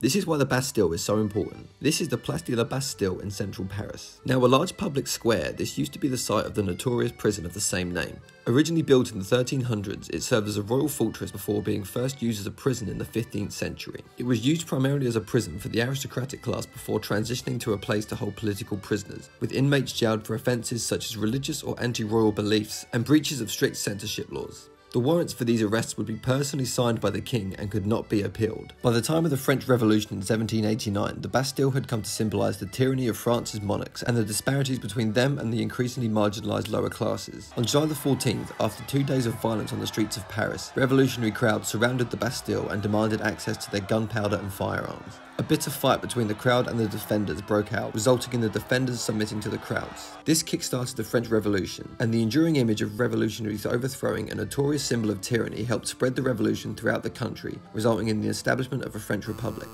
This is why the Bastille is so important. This is the Place de la Bastille in central Paris. Now a large public square, this used to be the site of the notorious prison of the same name. Originally built in the 1300s, it served as a royal fortress before being first used as a prison in the 15th century. It was used primarily as a prison for the aristocratic class before transitioning to a place to hold political prisoners, with inmates jailed for offences such as religious or anti-royal beliefs and breaches of strict censorship laws. The warrants for these arrests would be personally signed by the king and could not be appealed. By the time of the French Revolution in 1789, the Bastille had come to symbolise the tyranny of France's monarchs and the disparities between them and the increasingly marginalised lower classes. On July the 14th, after 2 days of violence on the streets of Paris, revolutionary crowds surrounded the Bastille and demanded access to their gunpowder and firearms. A bitter fight between the crowd and the defenders broke out, resulting in the defenders submitting to the crowds. This kick-started the French Revolution, and the enduring image of revolutionaries overthrowing a notorious symbol of tyranny helped spread the revolution throughout the country, resulting in the establishment of a French Republic.